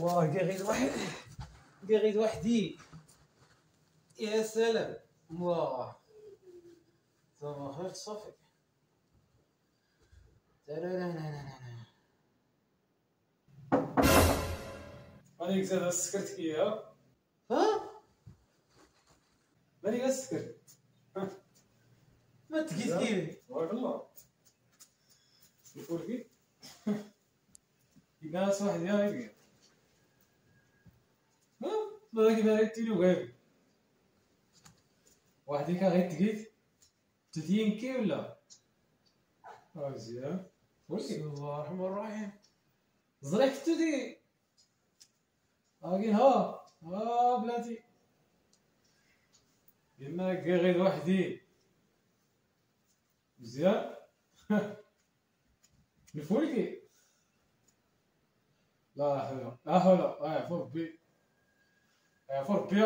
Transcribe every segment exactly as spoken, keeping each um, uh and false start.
الله كاع غير واحد، كاع غير وحدي. يا سلام الله صافا خير صافي. مالك زاد سكرت كيها؟ ها؟ مالك زاد سكرت؟ ما تقيت كيفي تبارك الله. الفولكي يناس واحد يا غير ها؟ مالك باري التيلو غير واحد كان غير تقيت تدين كي ولا؟ ها مزيان بسم الله الرحمن الرحيم. زريحتو دي هاكين ها ها بلاتي يما كاع غير وحدي مزيان نفولكي لا حول لا حول اه فور بي اه فور بي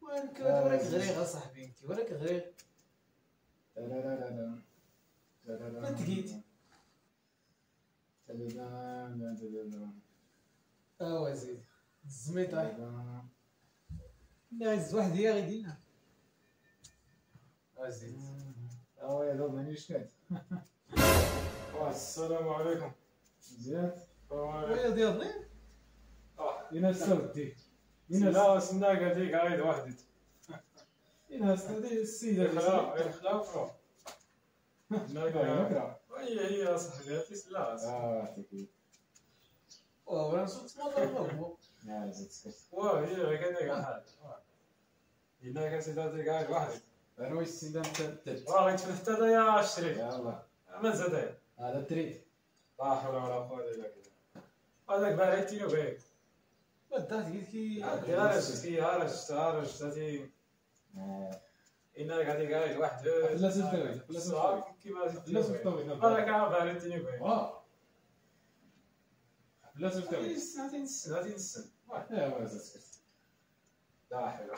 وراك غريغ اصاحبي انت وراك غريغ. لا لا لا لا لا لا ما تقيت اوا زيد الزميطه انا عز واحد هي غادي لنا ازيد اوا يا دوب مانيش كات. السلام عليكم مزيان ويا ديالنا اه هنا السردي هنا لا سناك هذيك عايد وحدك هنا السردي السيده خلاف الخلاف نكره هي هي صاحبي تسلا اه تكي او راه صوت مضرب لا زيد سكت واه هي غير قاعد هنا كسيداتي قاعد وحدك انا واش السيده متتت واه غيتفتت هذايا الشريف يلاه ما زاد هذا التريد لا حول ولا قوه الا بالله. هذاك باريتي وبيك ما دات قلت كي هرجت كي هرجت هرجت هذه إنا غادي قاعد واحد لا سلطوي لا سلطوي كيما لا سلطوي برك عا فالنتيني بغي واه لا سلطوي غادي نسن غادي نسن واه واه سكت لا حلو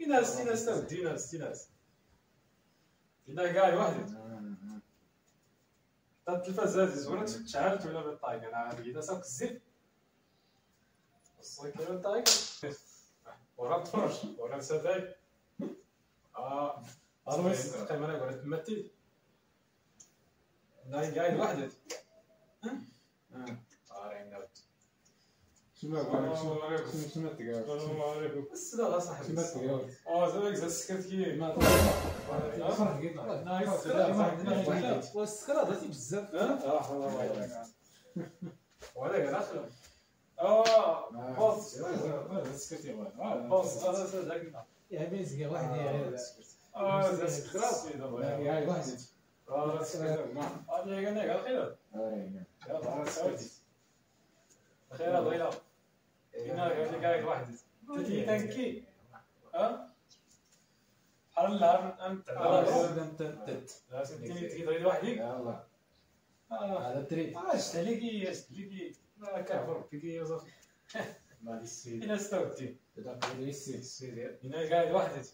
يناس يناس تا ديناس يناس إنا قاعد واحد تا التلفاز هادي زورات تشعلت ولا بالطايق أنا عارف إذا ساق الزيت الصوت ولا بالطايق ورا طرش ورا سداي اه اروس كاميرا قالت ماتي لا جاي لوحدك ها اه رينات شنو قالك شنو شنو تقال السلام عليكم السلام اصاحبي اه زعما كذا سكرت كي ما فرح جيت نايس واحد والسكره ضاتي بزاف اه الله يبارك وعليك داخل اه بص سكرت يا ولد بص انا صدقنا يا ميزقة واحدة يا غير اه زاد سكرات يا واحد اه سكرات نعم انا قال لك الخير اه يا ظهر السعودي الخير ضيله هنا قال لك قاعد واحد تجي تنكي ها حل انت انت انت لازم تجي تجي وحدك يلا هذا التريد اش عليك اش عليك ما كافر فيك يا صاحبي مالي السيد هنا استوتي تدقيني السيد السيد هنا قاعد وحدك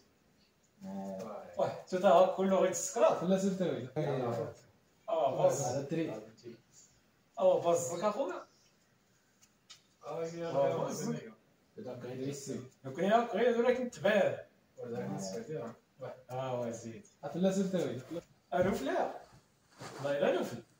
واحد توتا كله غير السكرات لا سلتوي اه بص هذا التريد اه بص لك اخويا اه يا زميلي تدقيني السيد يمكن غير ولكن تبان ولكن سكرتي واحد اه وزيد لا سلتوي الوفله لا لا نوفل